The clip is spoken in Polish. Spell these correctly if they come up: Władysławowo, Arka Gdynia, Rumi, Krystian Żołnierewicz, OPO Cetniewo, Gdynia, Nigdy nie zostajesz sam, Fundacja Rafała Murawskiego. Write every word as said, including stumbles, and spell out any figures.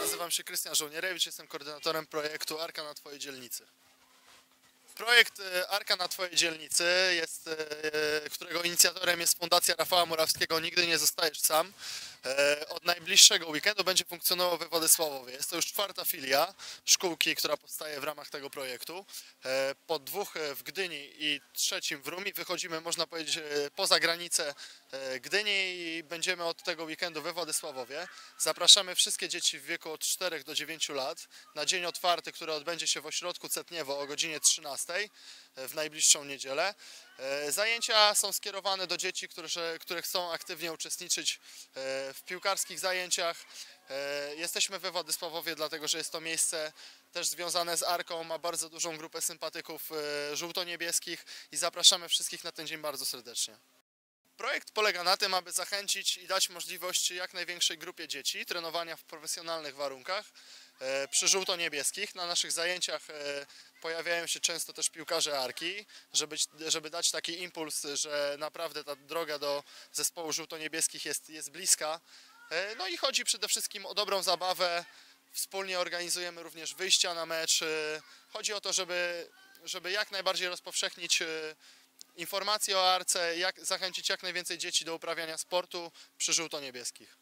Nazywam się Krystian Żołnierewicz, jestem koordynatorem projektu Arka na Twojej dzielnicy. Projekt Arka na Twojej dzielnicy, jest, którego inicjatorem jest Fundacja Rafała Murawskiego Nigdy nie zostajesz sam, od najbliższego weekendu będzie funkcjonował we Władysławowie. Jest to już czwarta filia szkółki, która powstaje w ramach tego projektu. Po dwóch w Gdyni i trzecim w Rumi wychodzimy, można powiedzieć, poza granicę Gdyni i będziemy od tego weekendu we Władysławowie. Zapraszamy wszystkie dzieci w wieku od czterech do dziewięciu lat na dzień otwarty, który odbędzie się w ośrodku Cetniewo o godzinie trzynastej w najbliższą niedzielę. Zajęcia są skierowane do dzieci, które, które chcą aktywnie uczestniczyć w piłkarskich zajęciach. Jesteśmy we Władysławowie, dlatego że jest to miejsce też związane z Arką, ma bardzo dużą grupę sympatyków żółto-niebieskich i zapraszamy wszystkich na ten dzień bardzo serdecznie. Projekt polega na tym, aby zachęcić i dać możliwość jak największej grupie dzieci trenowania w profesjonalnych warunkach przy żółto-niebieskich. Na naszych zajęciach pojawiają się często też piłkarze Arki, żeby, żeby dać taki impuls, że naprawdę ta droga do zespołu żółto-niebieskich jest, jest bliska. No i chodzi przede wszystkim o dobrą zabawę. Wspólnie organizujemy również wyjścia na mecz. Chodzi o to, żeby, żeby jak najbardziej rozpowszechnić informacje o Arce, jak zachęcić jak najwięcej dzieci do uprawiania sportu przy żółto-niebieskich.